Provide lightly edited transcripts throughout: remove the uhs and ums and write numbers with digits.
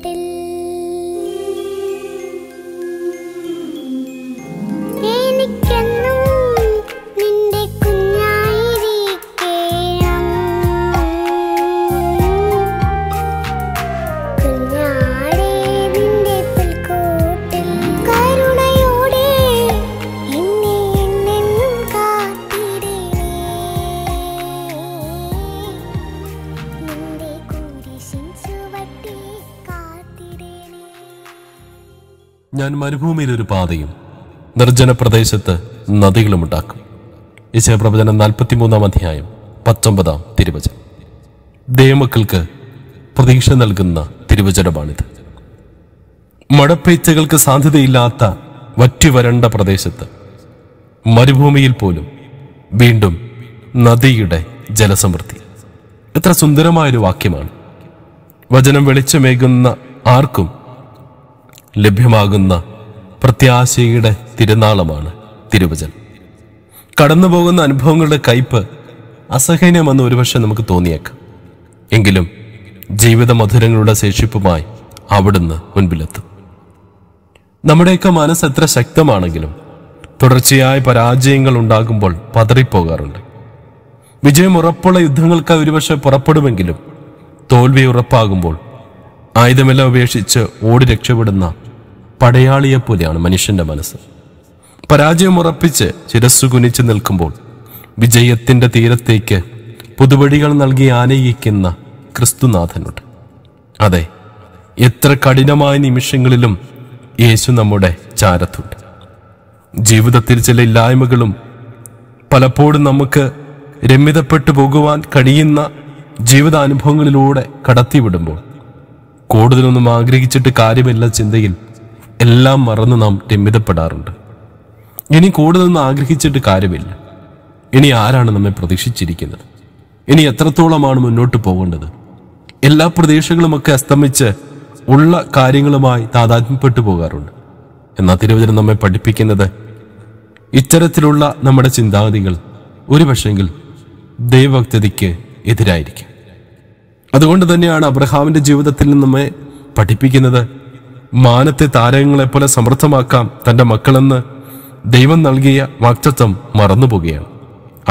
चोटिल ഞാൻ മരുഭൂമിയിലൊരു പാതയും നിർജ്ജന പ്രദേശത്ത് നദികളുമുണ്ടാക്കും. യെശയ്യാപ്രവചനം 43:19 ദൈവമക്കൾക്ക് പ്രതീക്ഷ നൽകുന്ന തിരുവചനമാണിത്. മടപ്പേച്ചകൾക്ക് സാധ്യതയില്ലാത്ത വറ്റിവരണ്ട പ്രദേശത്ത് മരുഭൂമിയിൽ പോലും വീണ്ടും നദിയുടെ ജലസമൃദ്ധി. എത്ര സുന്ദരമായൊരു വാക്യമാണ്! വചനം വെളിച്ചമേകുന്ന ആർക്കും ലഭ്യമാകുന്ന പ്രത്യാശയുടെ തിരുനാളമാണ് തിരുവചനം. കടന്നുപോകുന്ന അനുഭവങ്ങളുടെ കയ്പ് അസഹനീയമെന്ന് ഒരുപക്ഷെ നമുക്ക് തോന്നിയേക്കാം. എങ്കിലും ജീവിത മധുരങ്ങളുടെ ശേഷിപ്പുമായി അവിടുന്ന് മുൻപിലെത്തും. നമ്മുടെയൊക്കെ മനസ്സ് എത്ര ശക്തമാണെങ്കിലും തുടർച്ചയായ പരാജയങ്ങൾ ഉണ്ടാകുമ്പോൾ പതറിപ്പോകാറുണ്ട്. വിജയം ഉറപ്പുള്ള യുദ്ധങ്ങൾക്കായി ഒരുപക്ഷെ പുറപ്പെടുമെങ്കിലും തോൽവി ഉറപ്പാകുമ്പോൾ ആയുധമെല്ലാം ഉപേക്ഷിച്ച് ഓടി രക്ഷപ്പെടുന്ന പടയാളിയെ പോലെയാണ് മനുഷ്യന്റെ മനസ്സ്. പരാജയം ഉറപ്പിച്ച് ശിരസ്സു കുനിച്ച് നിൽക്കുമ്പോൾ വിജയത്തിന്റെ തീരത്തേക്ക് പുതുവഴികൾ നൽകി ആനയിക്കുന്ന ക്രിസ്തുനാഥനുണ്ട്. അതെ, എത്ര കഠിനമായ നിമിഷങ്ങളിലും യേശു നമ്മുടെ ചാരത്തുണ്ട്. ജീവിതത്തിൽ ചില ഇല്ലായ്മകളും പലപ്പോഴും നമുക്ക് രമ്യതപ്പെട്ടു പോകുവാൻ കഴിയുന്ന ജീവിതാനുഭവങ്ങളിലൂടെ കടത്തിവിടുമ്പോൾ കൂടുതലൊന്നും ആഗ്രഹിച്ചിട്ട് കാര്യമില്ല ചിന്തയിൽ എല്ലാം മറന്ന് നാം രമ്യതപ്പെടാറുണ്ട്. ഇനി കൂടുതലൊന്നും ആഗ്രഹിച്ചിട്ട് കാര്യമില്ല. ഇനി ആരാണ് നമ്മെ പ്രതീക്ഷിച്ചിരിക്കുന്നത്? ഇനി എത്രത്തോളമാണ് മുന്നോട്ട് പോകേണ്ടത്? എല്ലാ പ്രതീക്ഷകളുമൊക്കെ അസ്തമിച്ച് ഉള്ള കാര്യങ്ങളുമായി താതാത്മ്യപ്പെട്ടു പോകാറുണ്ട്. എന്നാൽ തിരുവചനം നമ്മെ പഠിപ്പിക്കുന്നത് ഇത്തരത്തിലുള്ള നമ്മുടെ ചിന്താഗതികൾ ഒരുപക്ഷെങ്കിൽ ദൈവഭക്തിക്ക് എതിരായിരിക്കും. അതുകൊണ്ട് തന്നെയാണ് അബ്രഹാമിന്റെ ജീവിതത്തിൽ നമ്മെ പഠിപ്പിക്കുന്നത് മാനത്തെ താരങ്ങളെപ്പോലെ സമർത്ഥമാക്കാം തൻ്റെ മക്കളെന്ന് ദൈവം നൽകിയ വാക്തത്വം മറന്നുപോകുകയാണ്.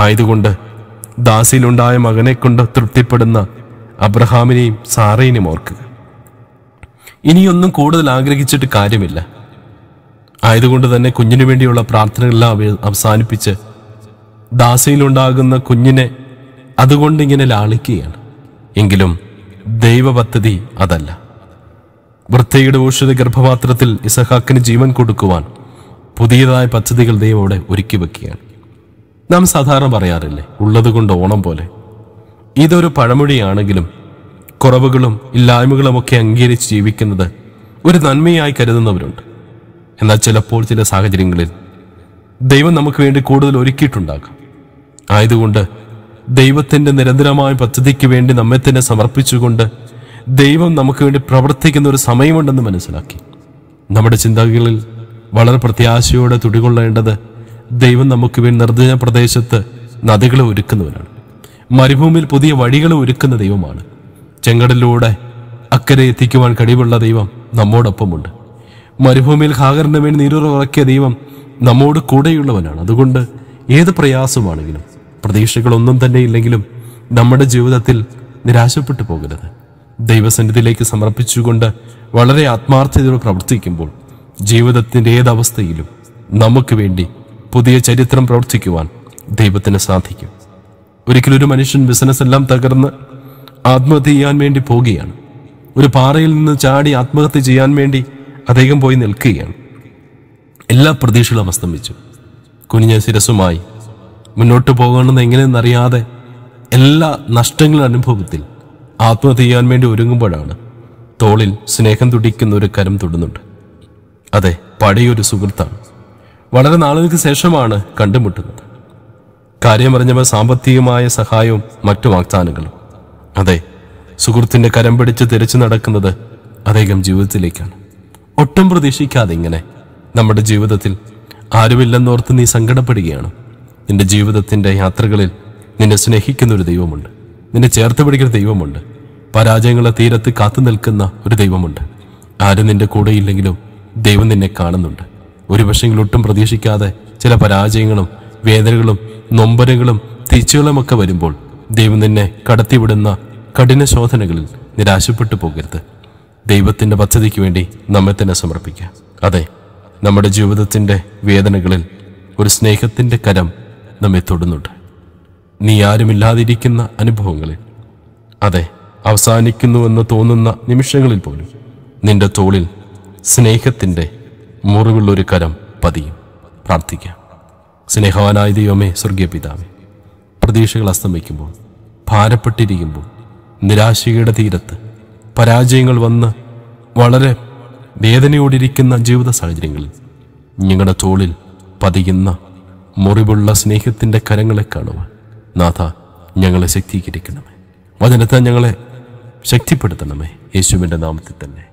ആയതുകൊണ്ട് ദാസിയിലുണ്ടായ മകനെ കൊണ്ട് തൃപ്തിപ്പെടുന്ന അബ്രഹാമിനെയും സാറയിനെയും ഓർക്കുക. ഇനിയൊന്നും കൂടുതൽ ആഗ്രഹിച്ചിട്ട് കാര്യമില്ല. ആയതുകൊണ്ട് തന്നെ കുഞ്ഞിനു വേണ്ടിയുള്ള പ്രാർത്ഥനകളെല്ലാം അവസാനിപ്പിച്ച് ദാസിയിലുണ്ടാകുന്ന കുഞ്ഞിനെ അതുകൊണ്ടിങ്ങനെ ലാളിക്കുകയാണ്. എങ്കിലും ദൈവപദ്ധതി അതല്ല. വൃദ്ധയുടെ ഊഷധ ഗർഭപാത്രത്തിൽ ഇസഹാക്കിന് ജീവൻ കൊടുക്കുവാൻ പുതിയതായ പദ്ധതികൾ ദൈവം അവിടെ ഒരുക്കി വെക്കുകയാണ്. നാം സാധാരണ പറയാറില്ലേ, ഉള്ളത് കൊണ്ട് ഓണം പോലെ. ഇതൊരു പഴമൊഴിയാണെങ്കിലും കുറവുകളും ഇല്ലായ്മകളുമൊക്കെ അംഗീകരിച്ച് ജീവിക്കുന്നത് ഒരു നന്മയായി കരുതുന്നവരുണ്ട്. എന്നാൽ ചിലപ്പോൾ ചില സാഹചര്യങ്ങളിൽ ദൈവം നമുക്ക് വേണ്ടി കൂടുതൽ ഒരുക്കിയിട്ടുണ്ടാകാം. ആയതുകൊണ്ട് ദൈവത്തിൻ്റെ നിരന്തരമായ പദ്ധതിക്ക് വേണ്ടി നമ്മെ തന്നെ സമർപ്പിച്ചുകൊണ്ട് ദൈവം നമുക്ക് വേണ്ടി പ്രവർത്തിക്കുന്ന ഒരു സമയമുണ്ടെന്ന് മനസ്സിലാക്കി നമ്മുടെ ചിന്തകളിൽ വളരെ പ്രത്യാശയോടെ തുടികൊള്ളേണ്ടത് ദൈവം നമുക്ക് വേണ്ടി നിർജ്ജന പ്രദേശത്ത് നദികളെ ഒരുക്കുന്നവനാണ്. മരുഭൂമിയിൽ പുതിയ വഴികളെ ഒരുക്കുന്ന ദൈവമാണ്. ചെങ്കടലിലൂടെ അക്കരെ എത്തിക്കുവാൻ കഴിവുള്ള ദൈവം നമ്മോടൊപ്പമുണ്ട്. മരുഭൂമിയിൽ ഹാഗറിന് വേണ്ടി നീരുറക്കിയ ദൈവം നമ്മോട് കൂടെയുള്ളവനാണ്. അതുകൊണ്ട് ഏത് പ്രയാസമാണെങ്കിലും പ്രതീക്ഷകളൊന്നും തന്നെ ഇല്ലെങ്കിലും നമ്മുടെ ജീവിതത്തിൽ നിരാശപ്പെട്ടു പോകരുത്. ദൈവസന്നിധിയിലേക്ക് സമർപ്പിച്ചുകൊണ്ട് വളരെ ആത്മാർത്ഥതയോടെ പ്രവർത്തിക്കുമ്പോൾ ജീവിതത്തിൻ്റെ ഏതവസ്ഥയിലും നമുക്ക് വേണ്ടി പുതിയ ചരിത്രം പ്രവർത്തിക്കുവാൻ ദൈവത്തിന് സാധിക്കും. ഒരിക്കലും ഒരു മനുഷ്യൻ ബിസിനസ് എല്ലാം തകർന്ന് ആത്മഹത്യ ചെയ്യാൻ വേണ്ടി പോവുകയാണ്. ഒരു പാറയിൽ നിന്ന് ചാടി ആത്മഹത്യ ചെയ്യാൻ വേണ്ടി അദ്ദേഹം പോയി നിൽക്കുകയാണ്. എല്ലാ പ്രതീക്ഷകളും അസ്തമിച്ചു. കുനിഞ്ഞ ശിരസുമായി മുന്നോട്ട് പോകണമെന്ന് എങ്ങനെയെന്നറിയാതെ എല്ലാ നഷ്ടങ്ങളുടെ അനുഭവത്തിൽ ആത്മഹത്യ ചെയ്യാൻ വേണ്ടി ഒരുങ്ങുമ്പോഴാണ് തോളിൽ സ്നേഹം തുടിക്കുന്ന ഒരു കരം തൊടുന്നുണ്ട്. അതെ, പഴയൊരു സുഹൃത്താണ്. വളരെ നാളുകൾക്ക് ശേഷമാണ് കണ്ടുമുട്ടുന്നത്. കാര്യമറിഞ്ഞവർ സാമ്പത്തികമായ സഹായവും മറ്റു വാഗ്ദാനങ്ങളും. അതെ, സുഹൃത്തിൻ്റെ കരം പിടിച്ച് തിരിച്ചു നടക്കുന്നത് അദ്ദേഹം ജീവിതത്തിലേക്കാണ്. ഒട്ടും പ്രതീക്ഷിക്കാതെ ഇങ്ങനെ നമ്മുടെ ജീവിതത്തിൽ ആരുമില്ലെന്നോർത്ത് നീ സങ്കടപ്പെടുകയാണ്. നിന്റെ ജീവിതത്തിൻ്റെ യാത്രകളിൽ നിന്നെ സ്നേഹിക്കുന്നൊരു ദൈവമുണ്ട്. നിന്നെ ചേർത്ത് പിടിക്കുന്ന ദൈവമുണ്ട്. പരാജയങ്ങളെ തീരത്ത് കാത്തു നിൽക്കുന്ന ഒരു ദൈവമുണ്ട്. ആരും നിന്റെ കൂടെയില്ലെങ്കിലും ദൈവം നിന്നെ കാണുന്നുണ്ട്. ഒരു പക്ഷെങ്കിലൊട്ടും പ്രതീക്ഷിക്കാതെ ചില പരാജയങ്ങളും വേദനകളും നൊമ്പരകളും തിരിച്ചുകളുമൊക്കെ വരുമ്പോൾ ദൈവം നിന്നെ കടത്തിവിടുന്ന കഠിന ശോധനകളിൽ നിരാശപ്പെട്ടു പോകരുത്. ദൈവത്തിൻ്റെ പദ്ധതിക്ക് വേണ്ടി നമ്മെ തന്നെ സമർപ്പിക്കാം. അതെ, നമ്മുടെ ജീവിതത്തിൻ്റെ വേദനകളിൽ ഒരു സ്നേഹത്തിൻ്റെ കരം നമ്മെ തൊടുന്നുണ്ട്. നീ ആരുമില്ലാതിരിക്കുന്ന അനുഭവങ്ങളിൽ, അതെ അവസാനിക്കുന്നുവെന്ന് തോന്നുന്ന നിമിഷങ്ങളിൽ പോലും നിന്റെ തോളിൽ സ്നേഹത്തിൻ്റെ മുറിവുള്ളൊരു കരം പതിയും. പ്രാർത്ഥിക്കാം. സ്നേഹവാനായ ദൈവമേ, സ്വർഗീയ പിതാവേ, പ്രതീക്ഷകൾ അസ്തമിക്കുമ്പോൾ, ഭാരപ്പെട്ടിരിക്കുമ്പോൾ, നിരാശയുടെ തീരത്ത് പരാജയങ്ങൾ വന്ന് വളരെ വേദനയോടിരിക്കുന്ന ജീവിത സാഹചര്യങ്ങളിൽ ഞങ്ങളുടെ തോളിൽ പതിയുന്ന മുറിവുള്ള സ്നേഹത്തിൻ്റെ കരങ്ങളെ കാണുവാൻ നാഥ ഞങ്ങളെ ശക്തീകരിക്കണമേ. വചനത്തെ ഞങ്ങളെ ശക്തിപ്പെടുത്തണമേ. യേശുവിൻ്റെ നാമത്തിൽ തന്നെ.